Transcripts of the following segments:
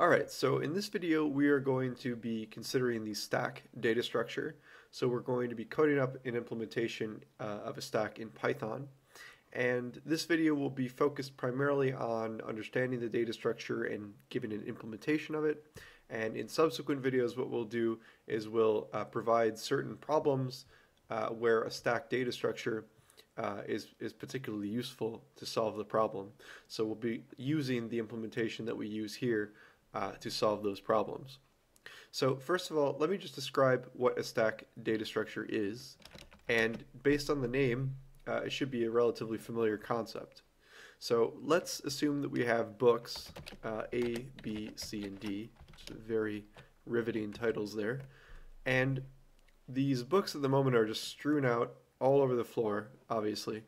Alright, so in this video we are going to be considering the stack data structure. So we're going to be coding up an implementation of a stack in Python. And this video will be focused primarily on understanding the data structure and giving an implementation of it. And in subsequent videos what we'll do is we'll provide certain problems where a stack data structure is particularly useful to solve the problem. So we'll be using the implementation that we use here to solve those problems. So first of all, let me just describe what a stack data structure is, and based on the name it should be a relatively familiar concept. So let's assume that we have books A, B, C, and D, very riveting titles there, and these books at the moment are just strewn out all over the floor, obviously,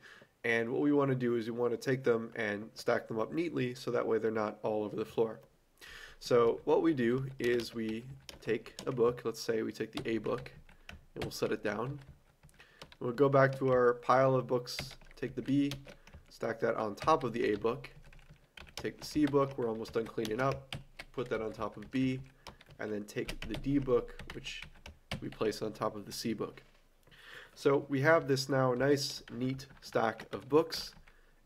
and what we want to do is we want to take them and stack them up neatly so that way they're not all over the floor. So what we do is we take a book, let's say we take the A book, and we'll set it down. We'll go back to our pile of books, take the B, stack that on top of the A book, take the C book, we're almost done cleaning up, put that on top of B, and then take the D book, which we place on top of the C book. So we have this now nice, neat stack of books,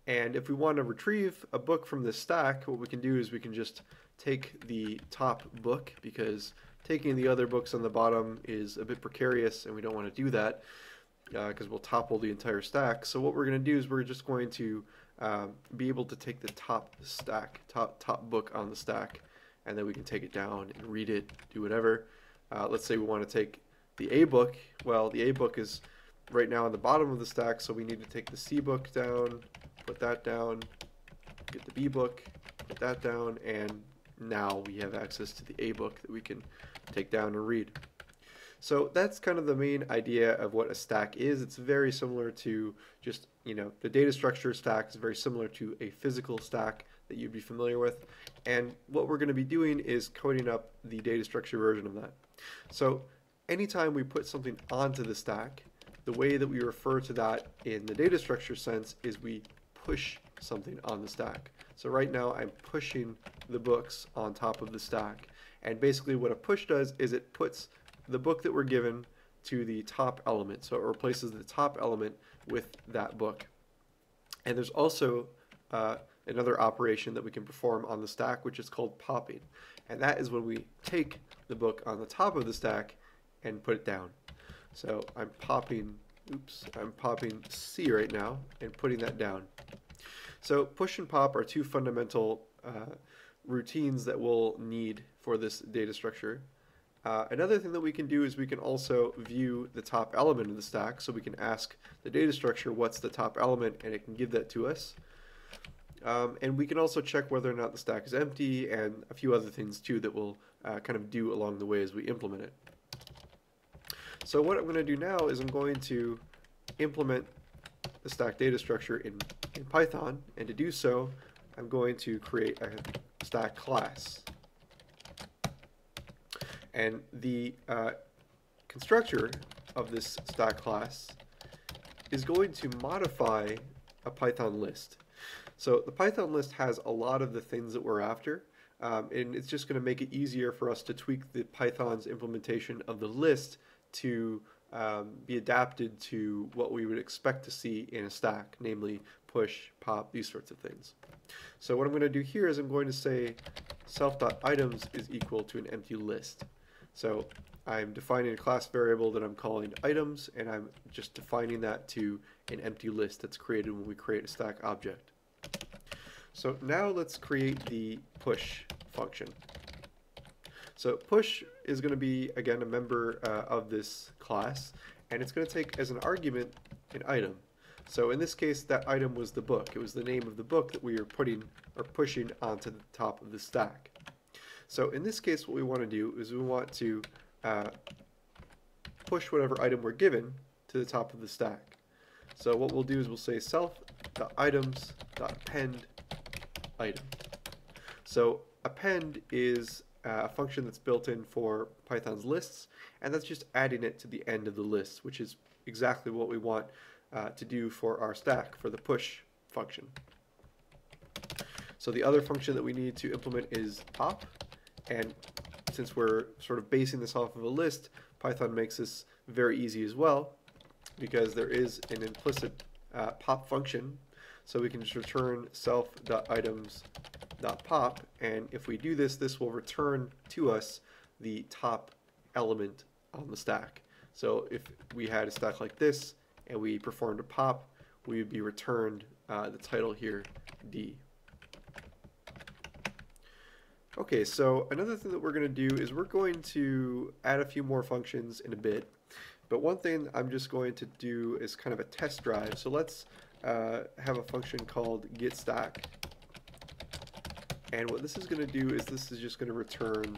and if we want to retrieve a book from this stack, what we can do is we can just take the top book, because taking the other books on the bottom is a bit precarious and we don't want to do that because we'll topple the entire stack. So what we're going to do is we're just going to be able to take the top book on the stack, and then we can take it down and read it, do whatever. Let's say we want to take the A book. Well, the A book is right now on the bottom of the stack, so we need to take the C book down, put that down, get the B book, put that down, and now we have access to the A book that we can take down and read. So that's kind of the main idea of what a stack is. It's very similar to just, you know, the data structure stack is very similar to a physical stack that you'd be familiar with. And what we're going to be doing is coding up the data structure version of that. So anytime we put something onto the stack, the way that we refer to that in the data structure sense is we push something on the stack. So right now I'm pushing the books on top of the stack, and basically what a push does is it puts the book that we're given to the top element, so it replaces the top element with that book. And there's also another operation that we can perform on the stack which is called popping, and that is when we take the book on the top of the stack and put it down. So I'm popping, oops, I'm popping C right now and putting that down. So push and pop are two fundamental routines that we'll need for this data structure. Another thing that we can do is we can also view the top element of the stack, so we can ask the data structure what's the top element and it can give that to us. And we can also check whether or not the stack is empty and a few other things too that we'll kind of do along the way as we implement it. So what I'm going to do now is I'm going to implement the stack data structure in Python, and to do so I'm going to create a stack class, and the constructor of this stack class is going to modify a Python list. So the Python list has a lot of the things that we're after, and it's just going to make it easier for us to tweak the Python's implementation of the list to be adapted to what we would expect to see in a stack, namely push, pop, these sorts of things. So what I'm going to do here is I'm going to say self.items is equal to an empty list. So I'm defining a class variable that I'm calling items, and I'm just defining that to an empty list that's created when we create a stack object. So now let's create the push function. So push is going to be, again, a member of this class, and it's going to take as an argument an item. So in this case that item was the book. It was the name of the book that we are putting or pushing onto the top of the stack. So in this case what we want to do is we want to push whatever item we're given to the top of the stack. So what we'll do is we'll say self.items.append item. So append is a function that's built in for Python's lists, and that's just adding it to the end of the list, which is exactly what we want to do for our stack, for the push function. So the other function that we need to implement is pop, And since we're sort of basing this off of a list, Python makes this very easy as well, because there is an implicit pop function. So we can just return self.items.pop, and if we do this, this will return to us the top element on the stack. So if we had a stack like this and we performed a pop, we would be returned the title here, D. Okay, so another thing that we're going to do is we're going to add a few more functions in a bit. But one thing I'm just going to do is kind of a test drive. So let's have a function called getStack. And what this is going to do is this is just going to return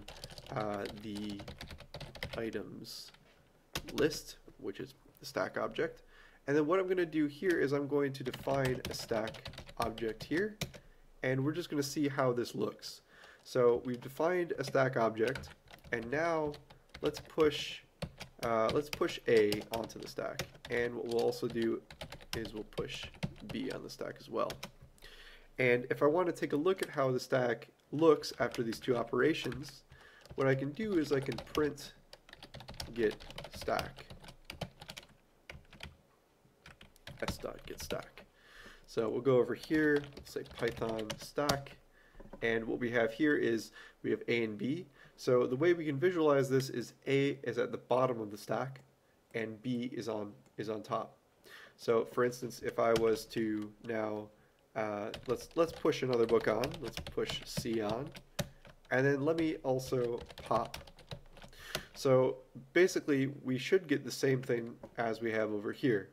the items list, which is the stack object. And then what I'm going to do here is I'm going to define a stack object here. And we're just going to see how this looks. So we've defined a stack object. And now let's push A onto the stack. And what we'll also do is we'll push B on the stack as well. And if I want to take a look at how the stack looks after these two operations, what I can do is I can print get stack s.getStack. So we'll go over here, let's say Python stack, and what we have here is we have A and B. So the way we can visualize this is A is at the bottom of the stack and B is on top. So for instance, if I was to now let's push another book on, let's push C on, and then let me also pop. So basically we should get the same thing as we have over here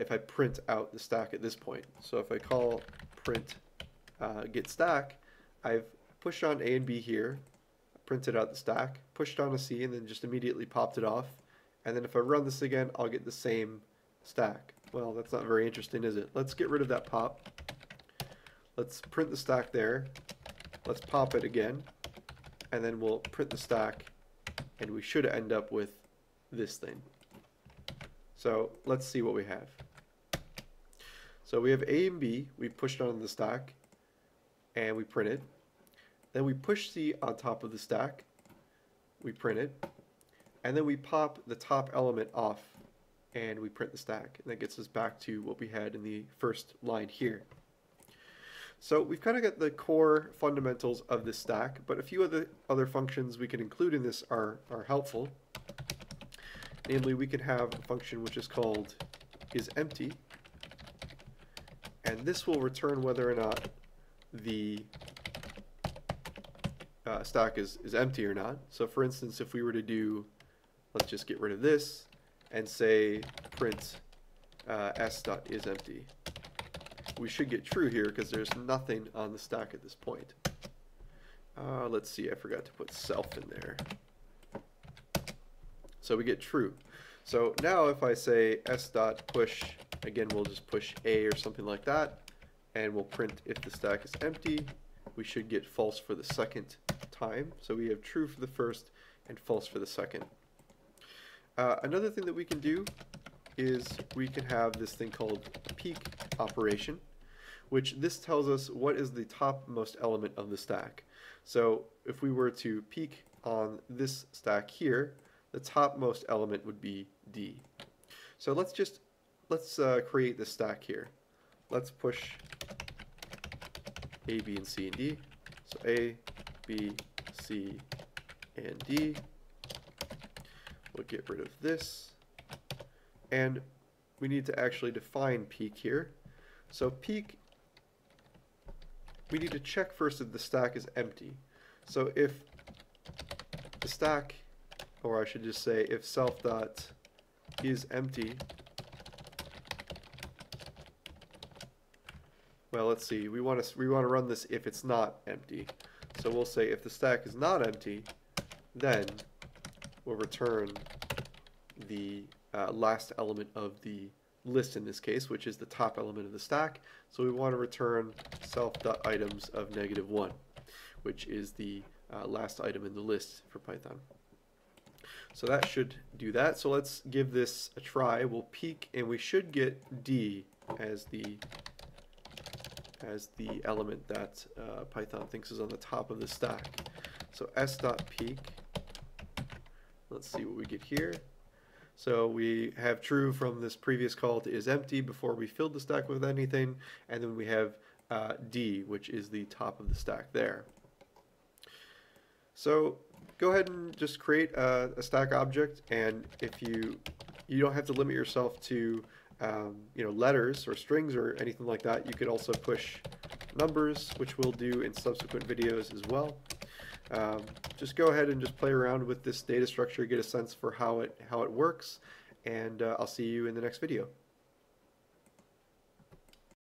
if I print out the stack at this point. So if I call print get stack, I've pushed on A and B here, printed out the stack, pushed on a C, and then just immediately popped it off. And then if I run this again, I'll get the same stack. Well, that's not very interesting, is it? Let's get rid of that pop. Let's print the stack there. Let's pop it again. And then we'll print the stack, and we should end up with this thing. So let's see what we have. So we have A and B. We pushed on the stack, and we printed. Then we push C on top of the stack, we print it, and then we pop the top element off and we print the stack. And that gets us back to what we had in the first line here. So we've kind of got the core fundamentals of this stack, but a few other functions we can include in this are helpful. Namely, we can have a function which is called isEmpty, and this will return whether or not the stack is empty or not. So for instance, if we were to do, let's just get rid of this and say print s.isEmpty, we should get true here because there's nothing on the stack at this point. Let's see, I forgot to put self in there. So we get true. So now if I say s.push, again we'll just push A or something like that, and we'll print if the stack is empty, we should get false for the second time. So we have true for the first and false for the second. Another thing that we can do is we can have this thing called peek operation, which this tells us what is the topmost element of the stack. So if we were to peek on this stack here, the topmost element would be D. So let's create this stack here. Let's push A, B, and C, and D. So A, B, C, and D. We'll get rid of this. And we need to actually define peek here. So peek, we need to check first if the stack is empty. So if the stack, or I should just say if self.isEmpty, well, let's see, we want to run this if it's not empty. So we'll say if the stack is not empty, then we'll return the last element of the list in this case, which is the top element of the stack. So we want to return self.items of -1, which is the last item in the list for Python. So that should do that. So let's give this a try. We'll peek, and we should get D as the element that Python thinks is on the top of the stack. So s.peak, let's see what we get here. So we have true from this previous call to is empty before we filled the stack with anything, and then we have D, which is the top of the stack there. So go ahead and just create a stack object, and if you don't have to limit yourself to letters or strings or anything like that. You could also push numbers, which we'll do in subsequent videos as well. Just go ahead and just play around with this data structure, get a sense for how it works, and I'll see you in the next video.